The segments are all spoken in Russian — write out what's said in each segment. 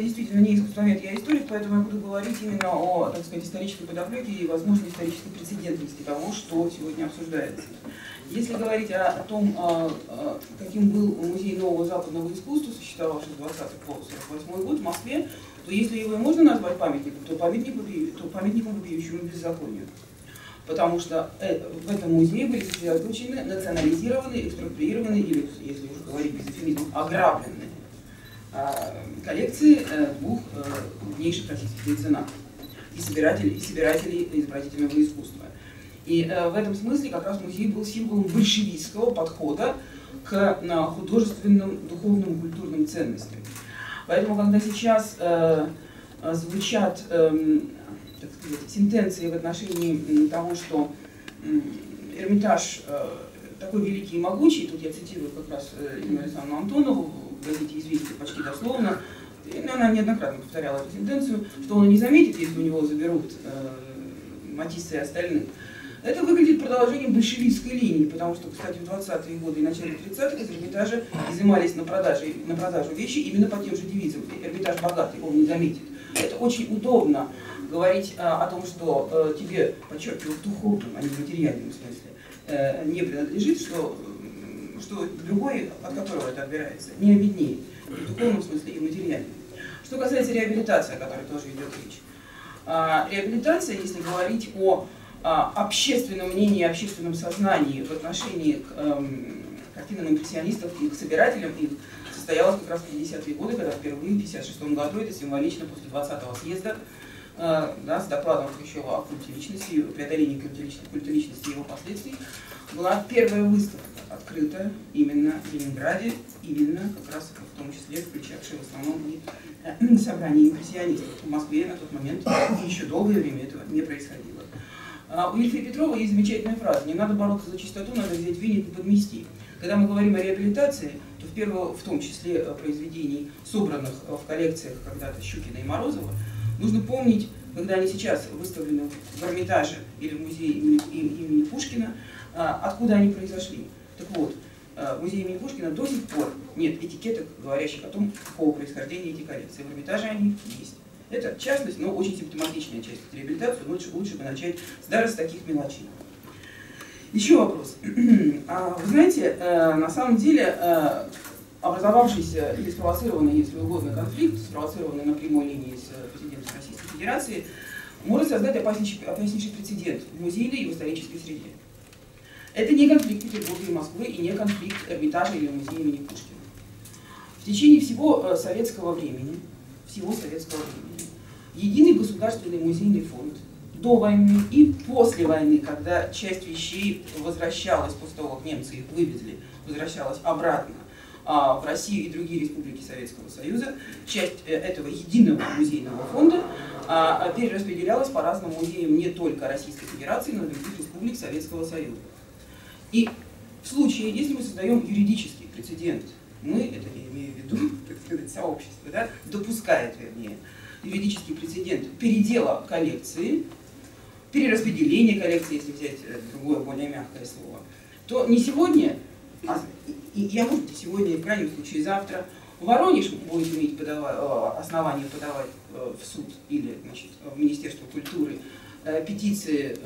я действительно не искусствовед, я историк, поэтому я буду говорить именно о, так сказать, исторической подоплеке и, возможно, исторической прецедентности того, что сегодня обсуждается. Если говорить о том, каким был Музей нового западного искусства, существовавший с 20 по 48 год в Москве, то если его и можно назвать памятником, то памятником вопиющему беззаконию. Потому что в этом музее были сосредоточены, национализированы, экспроприированы, или, если уже говорить без эфемизма, ограблены коллекции двух крупнейших российских меценатов и собирателей изобразительного искусства. И в этом смысле как раз музей был символом большевистского подхода к художественным, духовным, культурным ценностям. Поэтому, когда сейчас звучат, так сказать, сентенции в отношении того, что Эрмитаж такой великий и могучий, тут я цитирую как раз Ирину Александровну Антонову в газете «Известия» почти дословно, и она неоднократно повторяла эту сентенцию, что он и не заметит, если у него заберут Матисса и остальных. Это выглядит продолжением большевистской линии, потому что, кстати, в 20-е годы и начале 30-х из Эрмитажа изымались на продажу вещи именно по тем же девизам. Эрмитаж богатый, он не заметит. Это очень удобно говорить о том, что тебе, подчеркиваю, в духовном, а не в материальном смысле, не принадлежит, что другой, от которого это отбирается, не обеднеет. В духовном смысле и в материальном. Что касается реабилитации, о которой тоже идет речь. Реабилитация, если говорить о общественном мнении, общественном сознании в отношении к картинам импрессионистов и к собирателям, их состоялась как раз в 50-е годы, когда впервые в 1956 году, это символично, после 20-го съезда, с докладом Хрущева о культе личности, преодолении культа личности и его последствий, была первая выставка, открыта именно в Ленинграде, именно как раз в том числе включавшая в основном и собрание импрессионистов. В Москве на тот момент и еще долгое время этого не происходило. У Ельфии Петрова есть замечательная фраза: «Не надо бороться за чистоту, надо взять веник и подмести». Когда мы говорим о реабилитации, то в том числе произведений, собранных в коллекциях когда-то Щукина и Морозова, нужно помнить, когда они сейчас выставлены в Эрмитаже или в музее имени Пушкина, откуда они произошли. Так вот, в музее имени Пушкина до сих пор нет этикеток, говорящих о том, какого происхождения эти коллекции. В Эрмитаже они есть. Это частность, но очень симптоматичная часть реабилитации. Лучше бы начать даже с таких мелочей. Еще вопрос. Вы знаете, на самом деле образовавшийся или спровоцированный, если угодно, конфликт, спровоцированный на прямой линии с президентом Российской Федерации, может создать опаснейший прецедент в музейной и в исторической среде. Это не конфликт Петербурга и Москвы и не конфликт Эрмитажа или музея имени Пушкина. В течение всего советского времени. Единый государственный музейный фонд до войны и после войны, когда часть вещей возвращалась после того, как немцы их вывезли, возвращалась обратно в Россию и другие республики Советского Союза, часть этого единого музейного фонда перераспределялась по разным музеям не только Российской Федерации, но и других республик Советского Союза. И в случае, если мы создаем юридический прецедент, мы, это я имею в виду, так сказать, сообщество, да, допускает, вернее, юридический прецедент передела коллекции, перераспределения коллекции, если взять другое, более мягкое слово, то не сегодня, а может быть сегодня, в крайнем случае завтра, Воронеж будет иметь основание подавать в суд или, значит, в Министерство культуры петиции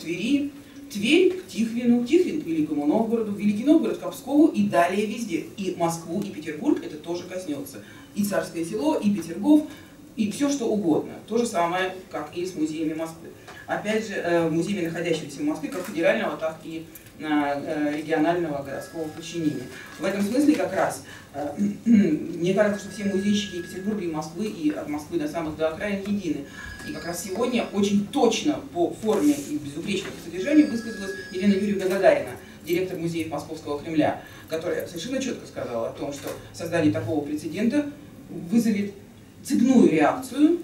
Твери, Тверь к Тихвину, Тихвин к Великому Новгороду, Великий Новгород к Пскову и далее везде. И Москву, и Петербург это тоже коснется. И Царское село, и Петергоф, и все что угодно. То же самое, как и с музеями Москвы. Опять же, музеями, находящимися в Москве, как федерального, так и регионального городского подчинения. В этом смысле как раз, мне кажется, что все музейщики и Петербурга, и Москвы, и от Москвы до самых до окраин едины. И как раз сегодня очень точно по форме и безупречному содержанию высказалась Елена Юрьевна Гагарина, директор музея Московского Кремля, которая совершенно четко сказала о том, что создание такого прецедента вызовет цепную реакцию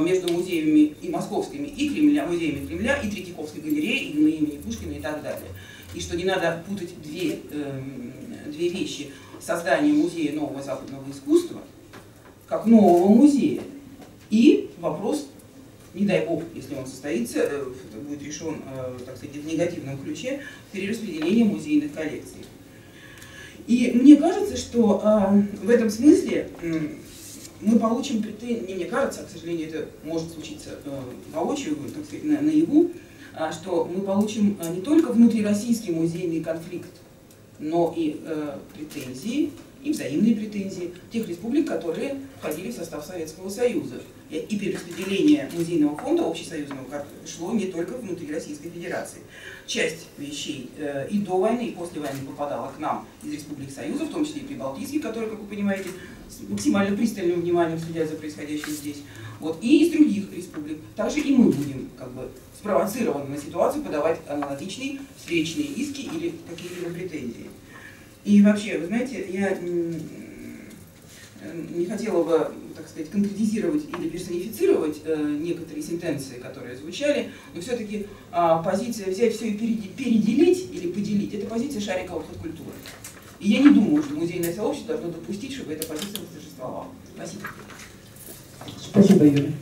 между музеями и московскими, и Кремля, музеями Кремля, и Третьяковской галереи, и имени Пушкина и так далее. И что не надо путать две вещи: создание музея нового западного искусства как нового музея, и вопрос, не дай бог, если он состоится, это будет решен, так сказать, в негативном ключе, перераспределение музейных коллекций. И мне кажется, что в этом смысле мы получим претензии, не мне кажется, а, к сожалению, это может случиться воочию, так сказать, наяву, что мы получим не только внутрироссийский музейный конфликт, но и претензии, и взаимные претензии тех республик, которые входили в состав Советского Союза. И перераспределение музейного фонда общесоюзного шло не только внутри Российской Федерации. Часть вещей и до войны, и после войны попадала к нам из республик Союза, в том числе и прибалтийские, которые, как вы понимаете, с максимально пристальным вниманием следят за происходящим здесь. Вот. И из других республик. Также и мы будем как бы спровоцированы на ситуацию подавать аналогичные встречные иски или какие-либо претензии. И вообще, вы знаете, я не хотела бы, так сказать, конкретизировать или персонифицировать некоторые сентенции, которые звучали, но все-таки позиция взять все и переделить или поделить, это позиция шарика культуры. И я не думаю, что музейное сообщество должно допустить, чтобы эта позиция восторжествовала. Спасибо. Спасибо, Юрий.